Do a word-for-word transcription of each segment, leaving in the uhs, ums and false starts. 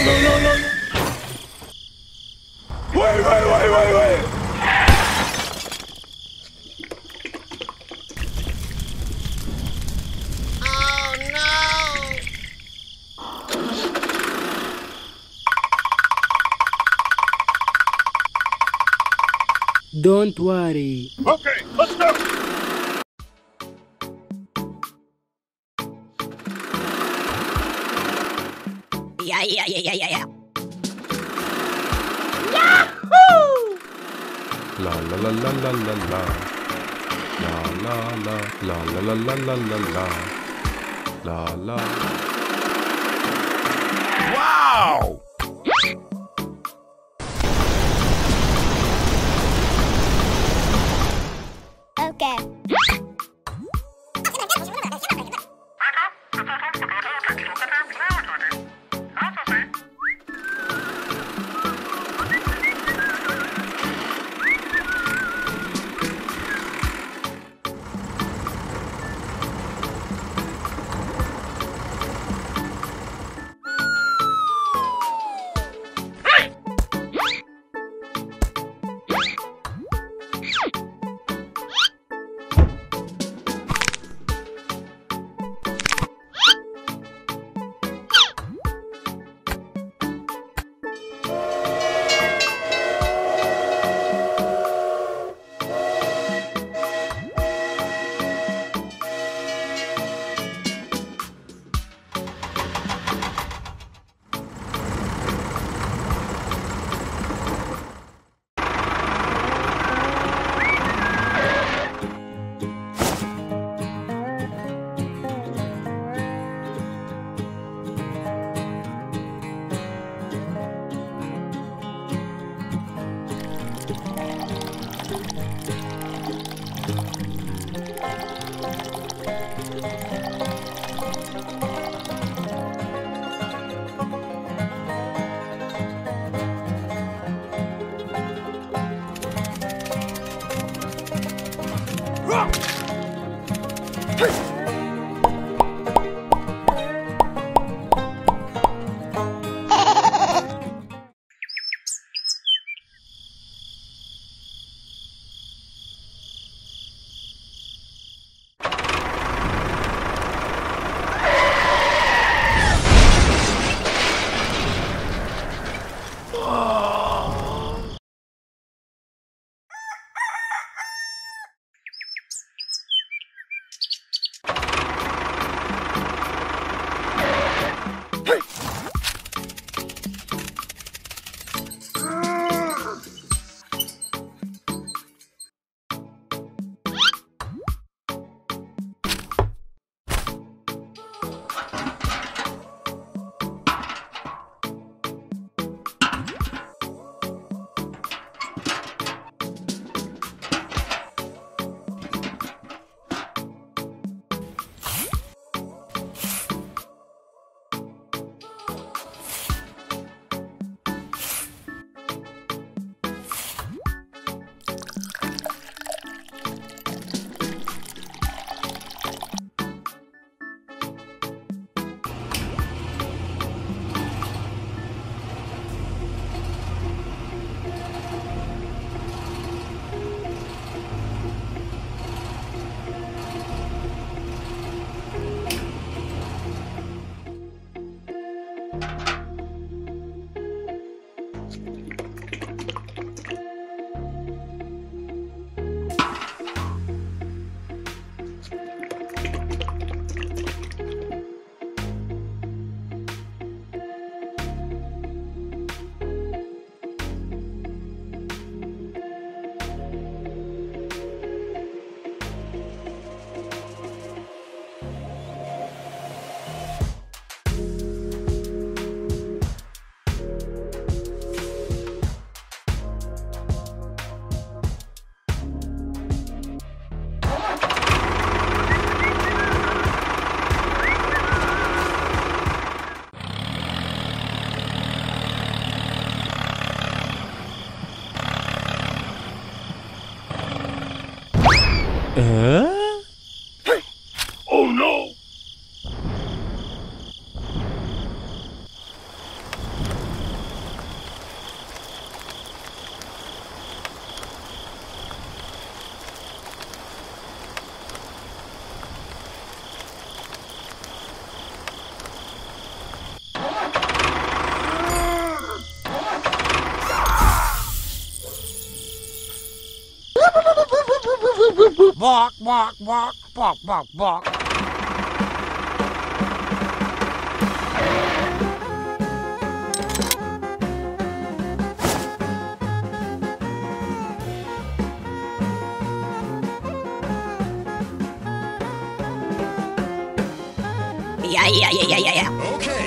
Wait, wait, wait, wait, wait! Oh no! Don't worry. Okay, let's go! Yeah, yeah, yeah, yeah, yeah. Yahoo! La la la la la la la. La la la la la la la la la. La la. Wow! Okay. Bark, bark, bark, bark, bark, bark. Yeah, yeah, yeah, yeah, yeah, yeah. Okay.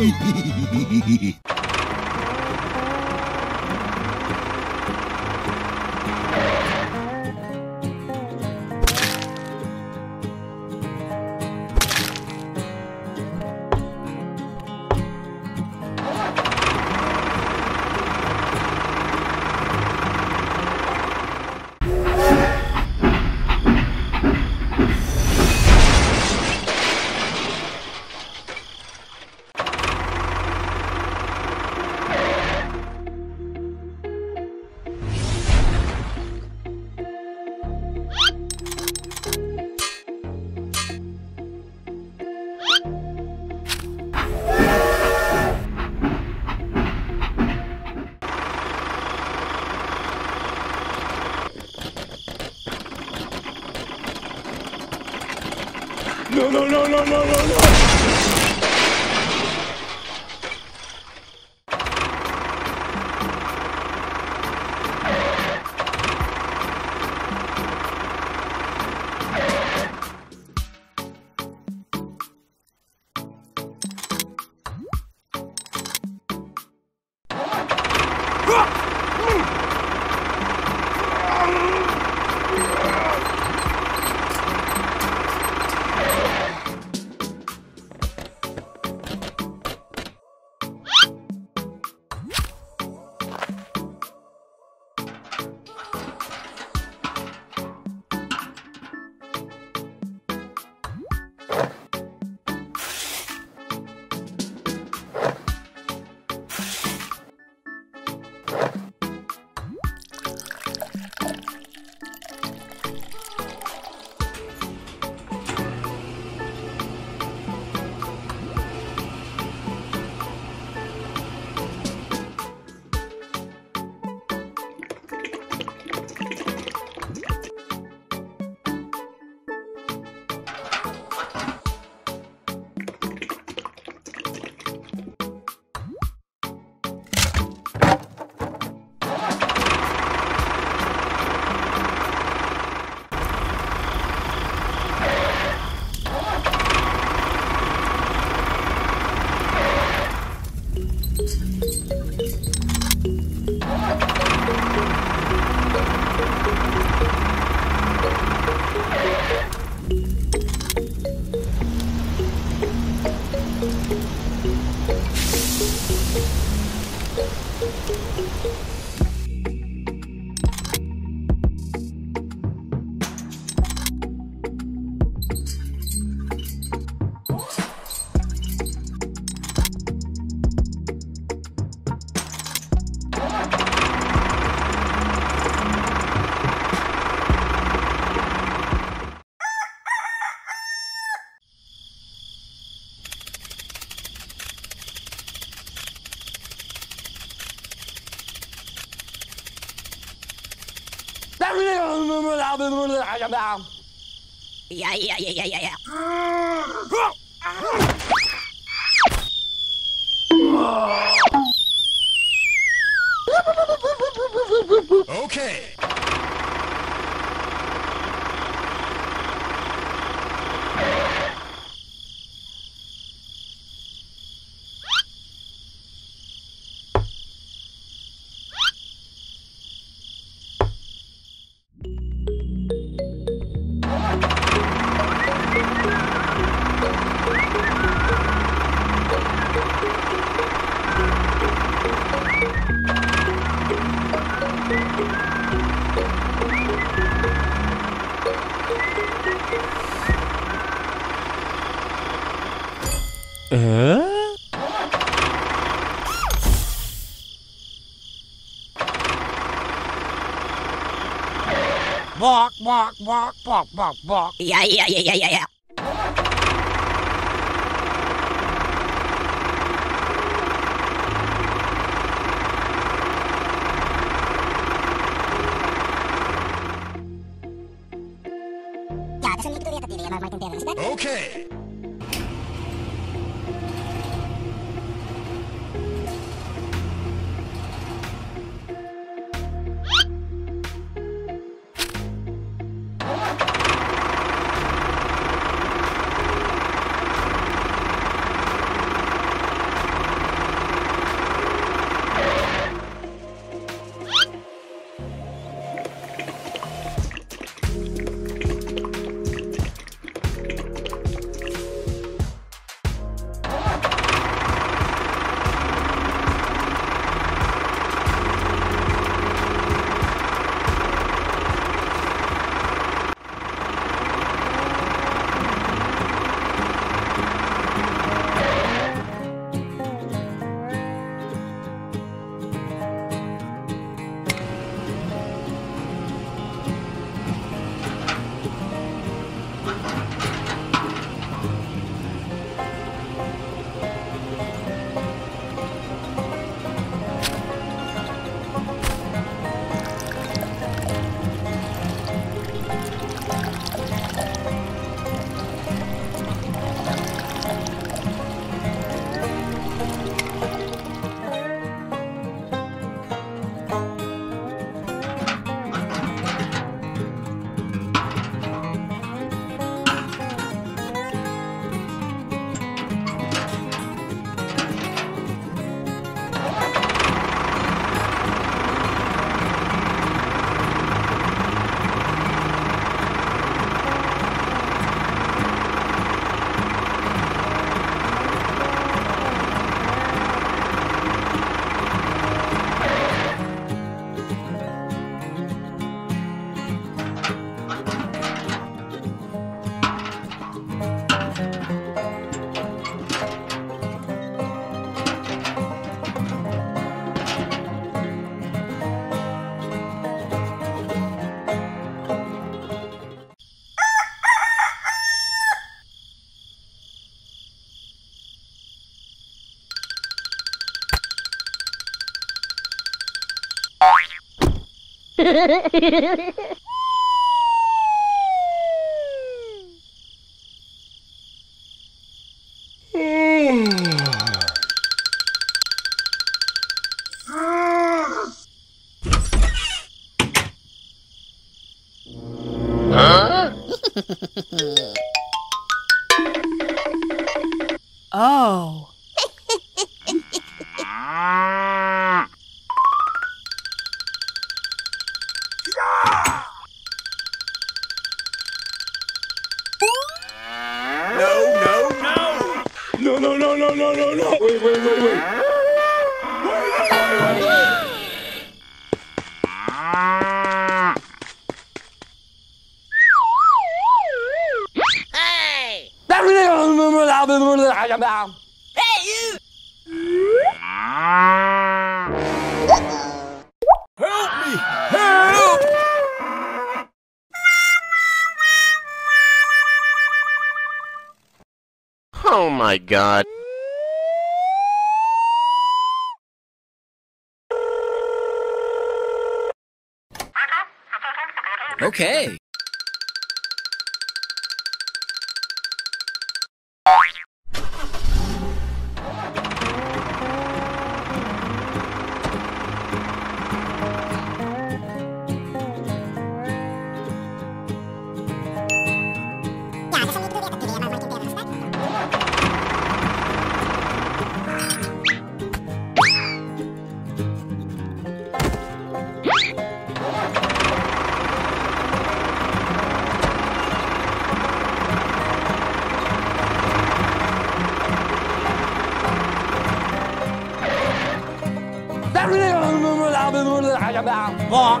Hehehehe. No, no, no, no, no, no, no! Yeah, yeah, yeah, yeah, yeah, yeah. Okay. Walk, walk, walk, walk, walk, walk. Yeah, yeah, yeah, yeah, yeah. Okay. Huh? Oh. No, no, no! No, no, no, no, no, no, no, no. Wait, wait, wait, wait. Wait, wait, wait, wait. Hey! Hey, you! Help me! Help! Oh my God. Okay. Walk,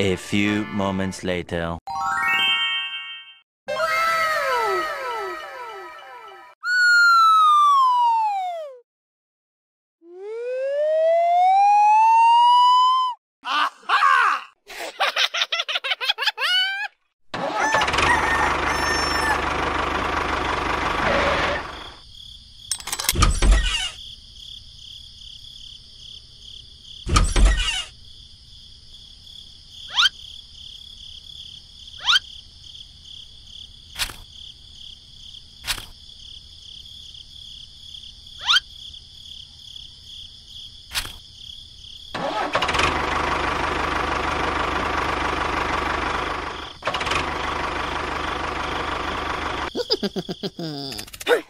A few moments later. Hey!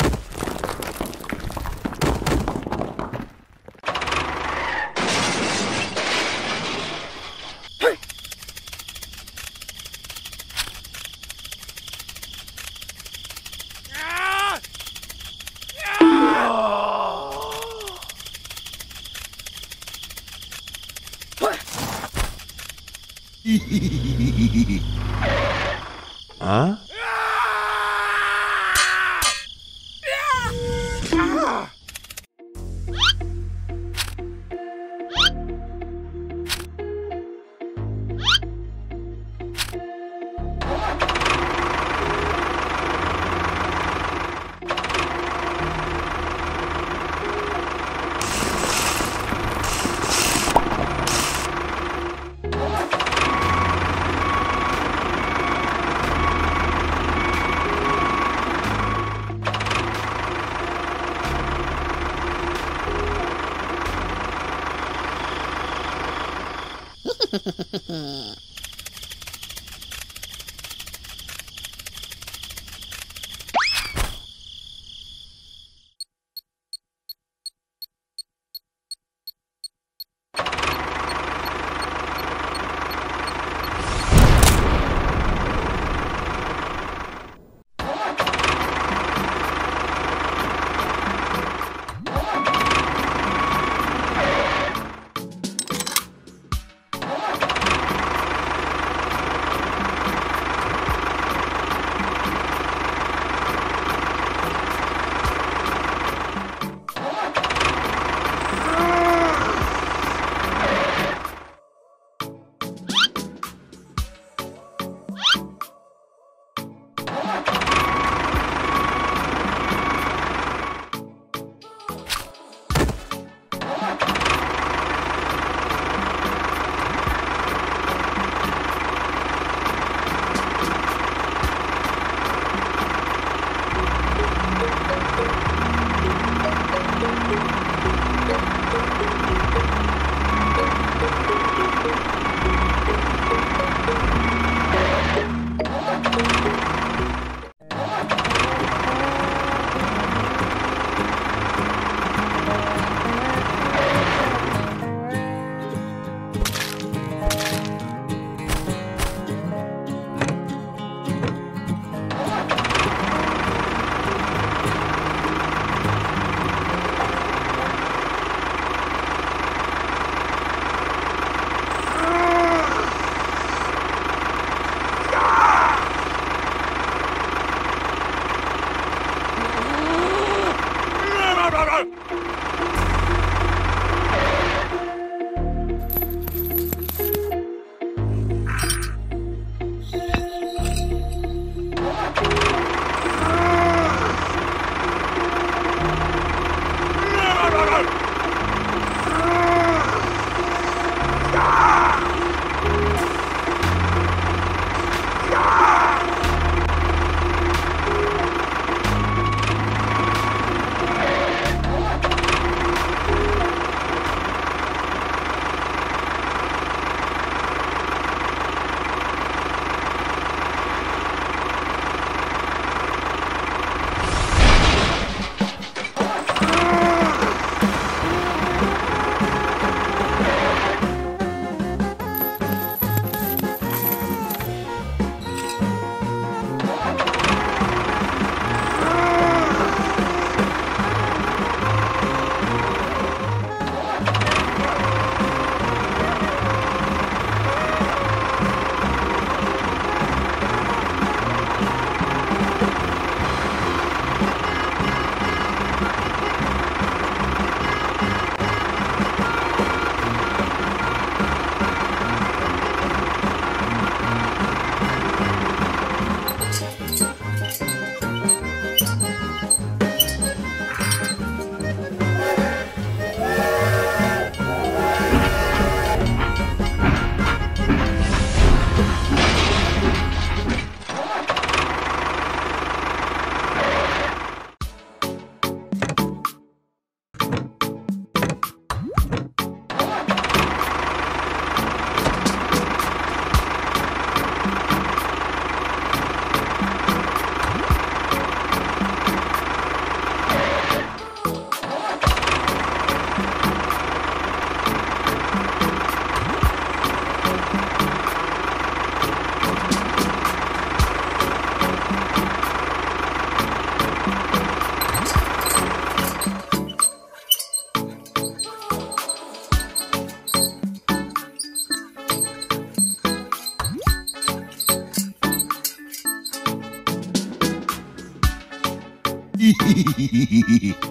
Huh? Hee hee hee hee hee hee.